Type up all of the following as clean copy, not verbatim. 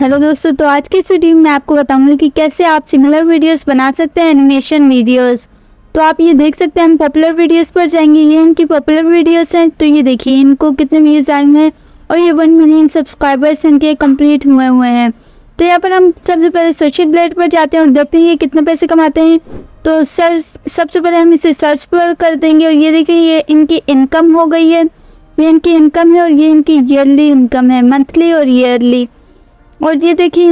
Hello दोस्तों, तो आज की इस वीडियो में आपको बताऊंगी कि कैसे आप सिमिलर वीडियोस बना सकते हैं, एनिमेशन वीडियोस। तो आप ये देख सकते हैं, हम पॉपुलर वीडियोस पर जाएंगे। ये इनकी पॉपुलर वीडियोस हैं, तो ये देखिए इनको कितने व्यूज़ आए हुए हैं और ये 1 मिलियन सब्सक्राइबर्स इनके कम्प्लीट हुए हैं। तो यहाँ पर हम सबसे पहले सोशल ब्लेड पर जाते हैं और देखते हैं ये कितने पैसे कमाते हैं। तो सर्च, सबसे पहले हम इसे सर्च पर कर देंगे और ये देखिए ये इनकी इनकम हो गई है। ये इनकी इनकम है और ये इनकी ईयरली इनकम है, मंथली और ईयरली। और ये देखिए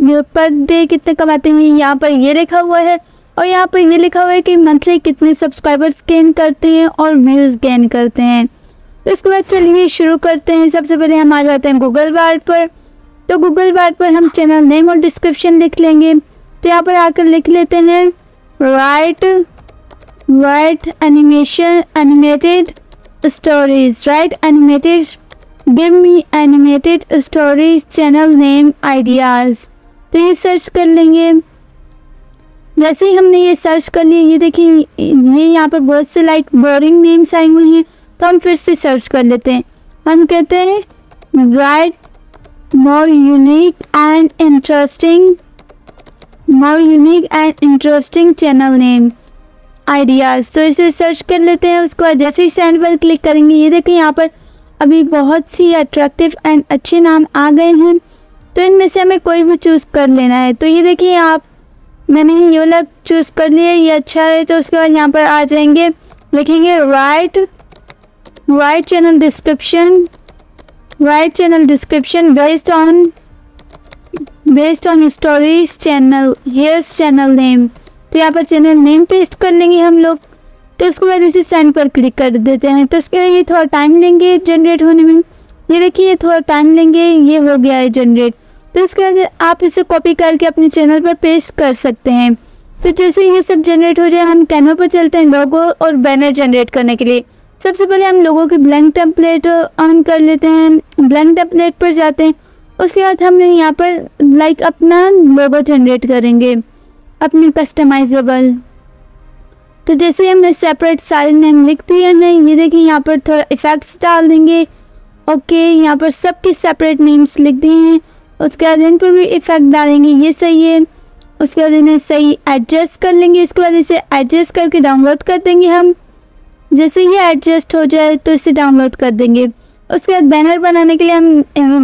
ये पर डे कितने कमाते हैं, यहाँ पर ये लिखा हुआ है और यहाँ पर ये लिखा हुआ है कि मंथली कितने सब्सक्राइबर्स गेन करते हैं और व्यूज़ गेन करते हैं। तो इसके बाद चलिए शुरू करते हैं। सबसे पहले हम आ जाते हैं गूगल बार्ड पर। तो गूगल बार्ड पर हम चैनल नेम और डिस्क्रिप्शन लिख लेंगे। तो यहाँ पर आकर लिख लेते हैं write animation animated stories, write animated, give me animated stories, channel name ideas. तो ये सर्च कर लेंगे। जैसे ही हमने ये सर्च कर लिया, ये देखिए ये यहाँ पर बहुत से लाइक बोरिंग नेम्स आए हुए हैं। तो हम फिर से सर्च कर लेते हैं, हम कहते हैं write more unique and interesting channel name ideas. तो इसे सर्च कर लेते हैं। उसके बाद जैसे ही सेंड पर क्लिक करेंगे, ये देखिए यहाँ पर अभी बहुत सी अट्रैक्टिव एंड अच्छे नाम आ गए हैं। तो इनमें से हमें कोई भी चूज़ कर लेना है। तो ये देखिए मैंने ये वाला चूज़ कर लिया, ये अच्छा है। तो उसके बाद यहाँ पर आ जाएंगे, लिखेंगे write channel description based on stories channel, here's channel name. तो यहाँ पर चैनल नेम पेस्ट कर लेंगे हम लोग। तो उसके बाद इसे सेंड पर क्लिक कर देते हैं। तो उसके लिए ये थोड़ा टाइम लेंगे जनरेट होने में। ये देखिए ये थोड़ा टाइम लेंगे, ये हो गया है जनरेट। तो उसके बाद आप इसे कॉपी करके अपने चैनल पर पेस्ट कर सकते हैं। तो जैसे ये सब जनरेट हो जाए, हम कैनवा पर चलते हैं लोगो और बैनर जनरेट करने के लिए। सबसे पहले हम लोगों की ब्लैंक टेम्पलेट ऑन कर लेते हैं, ब्लैंक टेम्पलेट पर जाते हैं। उसके बाद हम यहाँ पर लाइक अपना लोगो जनरेट करेंगे, अपने कस्टमाइजेबल। तो जैसे हमने सेपरेट सारे नेम लिख दिए हैं, ये देखिए यहाँ पर थोड़ा इफ़ेक्ट्स डाल देंगे। ओके, यहाँ पर सबके सेपरेट नेम्स लिख दिए हैं। उसके बाद इन पर भी इफ़ेक्ट डालेंगे, ये सही है। उसके बाद इन्हें सही एडजस्ट कर लेंगे। उसके बाद इसे एडजस्ट करके डाउनलोड कर देंगे हम। जैसे ये एडजस्ट हो जाए तो इसे डाउनलोड कर देंगे। उसके बाद बैनर बनाने के लिए हम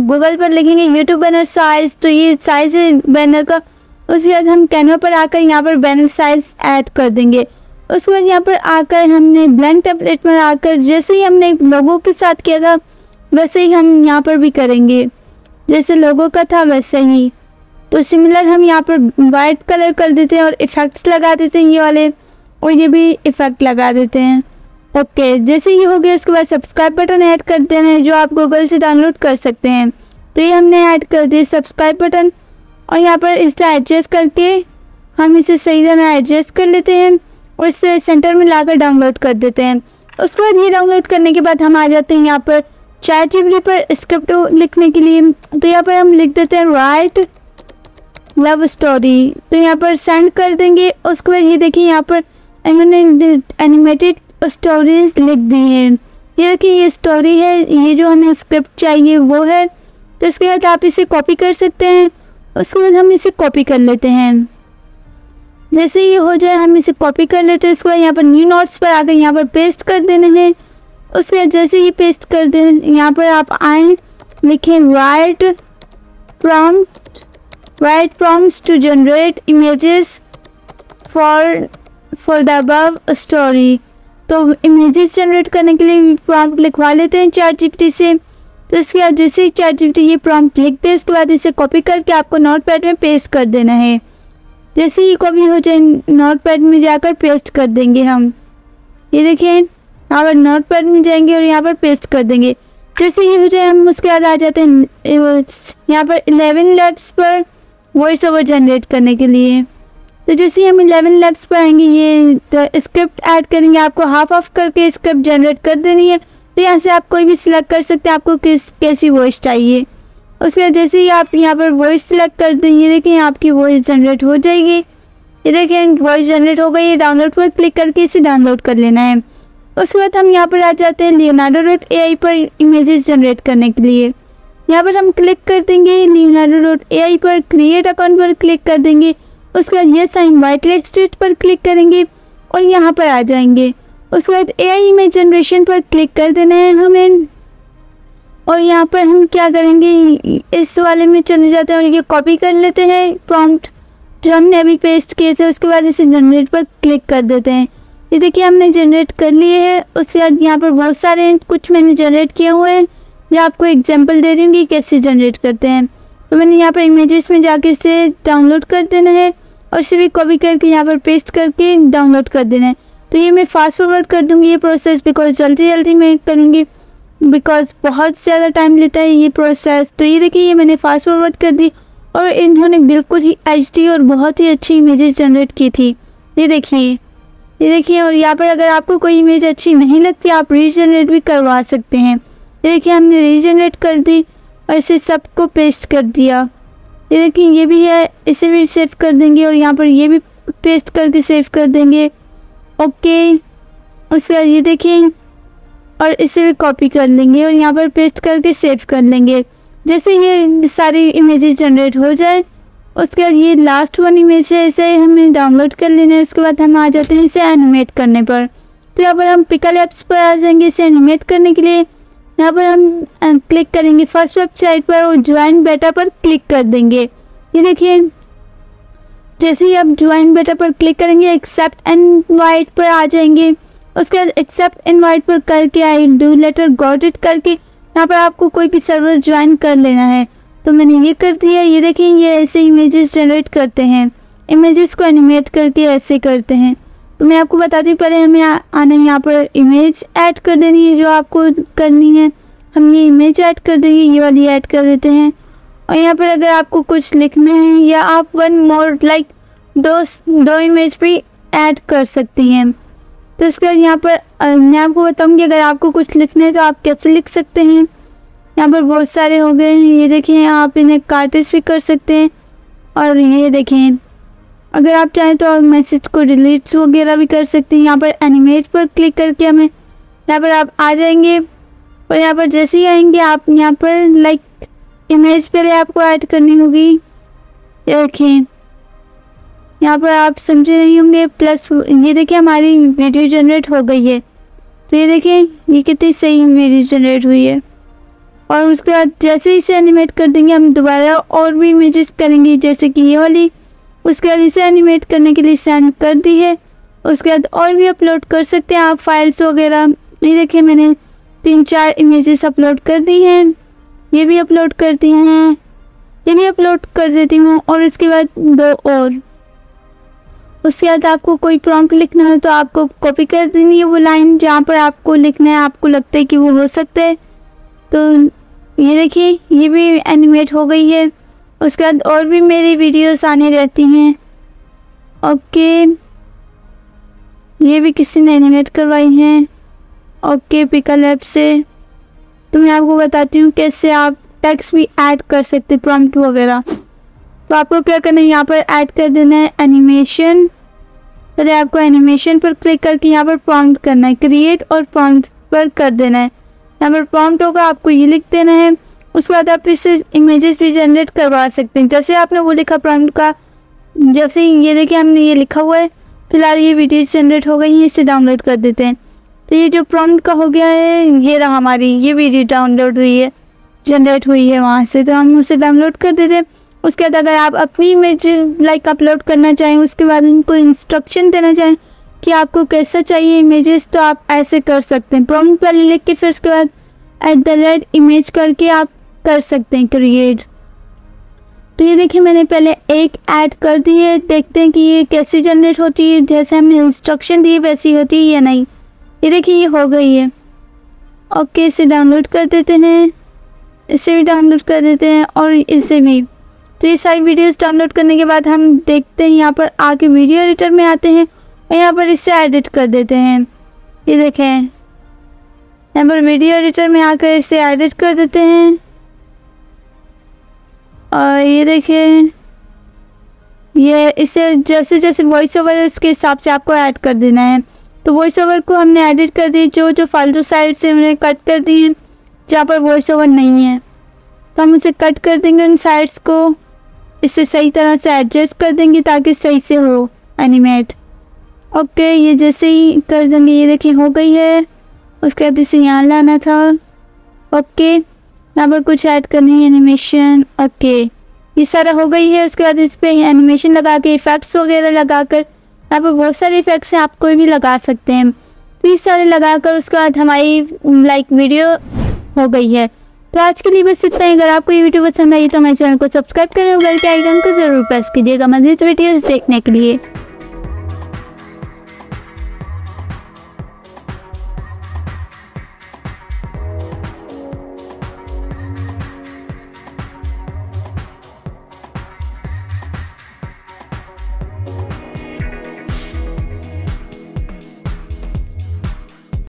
गूगल पर लिखेंगे यूट्यूब बैनर साइज़। तो ये साइज़ है बैनर का। उसके बाद हम कैनवा पर आकर यहाँ पर बैनर साइज़ ऐड कर देंगे। उसके बाद यहाँ पर आकर हमने ब्लैंक टेम्पलेट पर आकर जैसे ही हमने लोगों के साथ किया था वैसे ही हम यहाँ पर भी करेंगे, जैसे लोगों का था वैसे ही। तो सिमिलर हम यहाँ पर वाइट कलर कर देते हैं और इफ़ेक्ट्स लगा देते हैं, ये वाले, और ये भी इफ़ेक्ट लगा देते हैं। ओके, जैसे ये हो गया उसके बाद सब्सक्राइब बटन ऐड कर देना है, जो आप गूगल से डाउनलोड कर सकते हैं। तो ये हमने ऐड कर दिया सब्सक्राइब बटन। और यहाँ पर इसे एडजस्ट करके हम इसे सही तरह एडजस्ट कर लेते हैं और इसे सेंटर में लाकर डाउनलोड कर देते हैं। उसके बाद ये डाउनलोड करने के बाद हम आ जाते हैं यहाँ पर ChatGPT पर स्क्रिप्ट लिखने के लिए। तो यहाँ पर हम लिख देते हैं राइट लव स्टोरी। तो यहाँ पर सेंड कर देंगे। उसके बाद ये देखिए यहाँ पर एनिमेटेड स्टोरीज लिख दी हैं। ये देखिए ये स्टोरी है, ये जो हमें स्क्रिप्ट चाहिए वो है। तो इसके बाद आप इसे कॉपी कर सकते हैं। उसके बाद हम इसे कॉपी कर लेते हैं। जैसे ये हो जाए हम इसे कॉपी कर लेते हैं। उसके बाद यहाँ पर न्यू नोट्स पर आकर यहाँ पर पेस्ट कर देने हैं। उसके बाद जैसे ही पेस्ट कर दें, यहाँ पर आप आए, लिखें write prompts to generate images for the above story. तो इमेजेस जनरेट करने के लिए प्रॉम्प्ट लिखवा लेते हैं ChatGPT से। तो इसके बाद जैसे ही ChatGPT ये प्रॉम्प्ट लिख दे, उसके बाद इसे कॉपी करके आपको नोटपैड में पेस्ट कर देना है। जैसे ही कॉपी हो जाए नोटपैड में जाकर पेस्ट कर देंगे हम। ये देखिए यहाँ पर नोटपैड में जाएंगे और यहाँ पर पेस्ट कर देंगे। जैसे ही हो जाए हम उसके बाद आ जाते हैं यहाँ पर ElevenLabs पर वॉइस ओवर जनरेट करने के लिए। तो जैसे ही हम ElevenLabs पर आएंगे, ये तो स्क्रिप्ट ऐड करेंगे। आपको हाफ ऑफ करके स्क्रिप्ट जनरेट कर देनी है। तो यहाँ से आप कोई भी सिलेक्ट कर सकते हैं, आपको कैसी वॉइस चाहिए। उसके बाद जैसे ही आप यहाँ पर वॉइस सेलेक्ट कर दें, ये देखें आपकी वॉइस जनरेट हो जाएगी। ये देखें वॉइस जनरेट हो गई। डाउनलोड पर क्लिक करके इसे डाउनलोड कर लेना है। उसके बाद हम यहाँ पर आ जाते हैं Leonardo.ai पर इमेजेस जनरेट करने के लिए। यहाँ पर हम क्लिक कर देंगे Leonardo.ai पर, क्रिएट अकाउंट पर क्लिक कर देंगे। उसके बाद ये साइन वाई क्लिक स्टेट पर क्लिक करेंगे और यहाँ पर आ जाएंगे। उसके बाद एआई इमेज जनरेशन पर क्लिक कर देना है हमें, और यहाँ पर हम क्या करेंगे इस वाले में चले जाते हैं और ये कॉपी कर लेते हैं प्रॉम्प्ट जो हमने अभी पेस्ट किए थे। उसके बाद इसे जनरेट पर क्लिक कर देते हैं। ये देखिए हमने जनरेट कर लिए हैं। उसके बाद यहाँ पर बहुत सारे कुछ मैंने जनरेट किए हुए हैं, मैं आपको एग्जांपल दे रही हूँ कि कैसे जनरेट करते हैं। तो मैंने यहाँ पर इमेजेस में जाके इसे डाउनलोड कर देना है और इसे भी कॉपी करके यहाँ पर पेस्ट करके डाउनलोड कर देना है। तो ये मैं फास्ट फॉरवर्ड कर दूँगी ये प्रोसेस, बिकॉज जल्दी मैं करूँगी, बिकॉज बहुत ज़्यादा टाइम लेता है ये प्रोसेस। तो ये देखिए ये मैंने फास्ट फॉरवर्ड कर दी और इन्होंने बिल्कुल ही एचडी और बहुत ही अच्छी इमेजेस जनरेट की थी। ये देखिए। और यहाँ पर अगर आपको कोई इमेज अच्छी नहीं लगती आप रीजनरेट भी करवा सकते हैं। ये देखिए हमने रीजनरेट कर दी और इसे सबको पेस्ट कर दिया। ये देखिए ये भी है, इसे भी सेव कर देंगे और यहाँ पर ये भी पेस्ट करके सेव कर देंगे। ओके, उसके बाद ये देखिए और इसे भी कॉपी कर लेंगे और यहाँ पर पेस्ट करके सेव कर लेंगे। जैसे ये सारी इमेजेस जनरेट हो जाए, उसके बाद ये लास्ट वन इमेज है, इसे हमें डाउनलोड कर लेना है। उसके बाद हम आ जाते हैं इसे एनिमेट करने पर। तो यहाँ पर हम पिका लैब्स पर आ जाएंगे। इसे एनिमेट करने के लिए यहाँ पर हम क्लिक करेंगे फर्स्ट वेबसाइट पर और ज्वाइन बेटा पर क्लिक कर देंगे। ये देखिए जैसे ही आप ज्वाइन बेटा पर क्लिक करेंगे एक्सेप्ट इनवाइट पर आ जाएंगे। उसके बाद एक्सेप्ट इनवाइट पर करके I do letter got it करके यहाँ पर आपको कोई भी सर्वर ज्वाइन कर लेना है। तो मैंने ये कर दिया। ये देखिए ये ऐसे इमेजेस जनरेट करते हैं, इमेजेस को एनिमेट करके ऐसे करते हैं। तो मैं आपको बताती हूँ, पहले हमें आना है यहाँ पर इमेज ऐड कर देनी है जो आपको करनी है। हम ये इमेज ऐड कर देंगे, ये वाली ऐड कर देते हैं। और यहाँ पर अगर आपको कुछ लिखना है या आप वन मोर लाइक दो इमेज भी ऐड कर सकती हैं। तो इसके बाद यहाँ पर मैं आपको बताऊँगी अगर आपको कुछ लिखना है तो आप कैसे लिख सकते हैं। यहाँ पर बहुत सारे हो गए हैं, ये देखिए आप इन्हें कार्टेज भी कर सकते हैं। और ये देखें अगर आप चाहें तो आप मैसेज को डिलीट वगैरह भी कर सकते हैं। यहाँ पर एनिमेट पर क्लिक करके हमें यहाँ पर आप आ जाएंगे और यहाँ पर जैसे ही आएंगे आप यहाँ पर लाइक इमेज पहले आपको ऐड करनी होगी। ये देखें यहाँ पर आप समझे नहीं होंगे प्लस। ये देखिए हमारी वीडियो जनरेट हो गई है। तो ये देखिए ये कितनी सही वीडियो जनरेट हुई है। और उसके बाद जैसे इसे एनिमेट कर देंगे हम दोबारा और भी इमेजेस करेंगे जैसे कि ये वाली। उसके बाद इसे एनिमेट करने के लिए सेंड कर दी है। उसके बाद और भी अपलोड कर सकते हैं आप फाइल्स वगैरह। ये देखिए मैंने 3-4 इमेजेस अपलोड कर दी हैं, ये भी अपलोड कर दी हैं, ये भी अपलोड कर देती हूँ और इसके बाद 2 और। उसके बाद आपको कोई प्रॉम्प्ट लिखना हो तो आपको कॉपी कर देनी है वो लाइन जहाँ पर आपको लिखना है, आपको लगता है कि वो हो सकता है। तो ये देखिए ये भी एनिमेट हो गई है। उसके बाद और भी मेरी वीडियोस आने रहती हैं। ओके ये भी किसी ने एनिमेट करवाई हैं। ओके पिका लैब से तो मैं आपको बताती हूँ कैसे आप टेक्स्ट भी ऐड कर सकते हैं प्रॉम्प्ट वगैरह। तो आपको क्या करना है यहाँ पर ऐड कर देना है एनिमेशन। पहले आपको एनिमेशन पर क्लिक करके यहाँ पर प्रॉम्प्ट करना है, क्रिएट और प्रॉम्प्ट पर कर देना है। यहाँ पर प्रॉम्प्ट होगा आपको ये लिख देना है। उसके बाद आप इससे इमेजेस भी जनरेट करवा सकते हैं जैसे आपने वो लिखा प्रॉम्प्ट का। जैसे ये देखिए हमने ये लिखा हुआ है, फिलहाल ये वीडियो जनरेट हो गई है, इसे डाउनलोड कर देते हैं। तो ये जो प्रॉम्प्ट का हो गया है ये रहा हमारी ये वीडियो डाउनलोड हुई है, जनरेट हुई है वहाँ से, तो हम उसे डाउनलोड कर देते हैं। उसके बाद अगर आप अपनी इमेज लाइक अपलोड करना चाहें, उसके बाद उनको इंस्ट्रक्शन देना चाहें कि आपको कैसा चाहिए इमेजेस, तो आप ऐसे कर सकते हैं प्रॉम्प्ट पहले लिख के फिर उसके बाद @image करके आप कर सकते हैं क्रिएट। तो ये देखिए मैंने पहले एक ऐड कर दी है, देखते हैं कि ये कैसे जनरेट होती है, जैसे हमने इंस्ट्रक्शन दिए वैसी होती है या नहीं। ये देखिए ये हो गई है। ओके इसे डाउनलोड कर देते हैं, इसे भी डाउनलोड कर देते हैं और इसे भी। तो ये सारी वीडियोज़ डाउनलोड करने के बाद हम देखते हैं यहाँ पर आके वीडियो एडिटर में आते हैं और यहाँ पर इसे एडिट कर देते हैं। ये देखें यहाँ पर वीडियो एडिटर में आकर इसे एडिट कर देते हैं। और ये देखिए ये इसे जैसे जैसे वॉइस ओवर है उसके हिसाब से आपको ऐड कर देना है। तो वॉइस ओवर को हमने एडिट कर दी, जो फालतू साइड से हमने कट कर दी जहाँ पर वॉइस ओवर नहीं है। तो हम उसे कट कर देंगे उन साइड्स को, इसे सही तरह से एडजस्ट कर देंगे ताकि सही से हो एनिमेट। ओके, ये जैसे ही कर देंगे, ये देखिए हो गई है। उसके बाद इसे यहाँ लाना था। ओके, यहाँ पर कुछ ऐड करनी है एनिमेशन। ओके, ये सारा हो गई है। उसके बाद इस पर एनिमेशन लगा के इफ़ेक्ट्स वगैरह लगा कर, यहाँ पर बहुत सारे इफ़ेक्ट्स हैं, आप कोई भी लगा सकते हैं। तो ये सारे लगा कर उसके बाद हमारी लाइक वीडियो हो गई है। तो आज के लिए बस इतना ही। अगर आपको ये वीडियो पसंद आई तो हमारे चैनल को सब्सक्राइब करें और बेल के आइकन को ज़रूर प्रेस कीजिएगा मज़ीद वीडियोस देखने के लिए।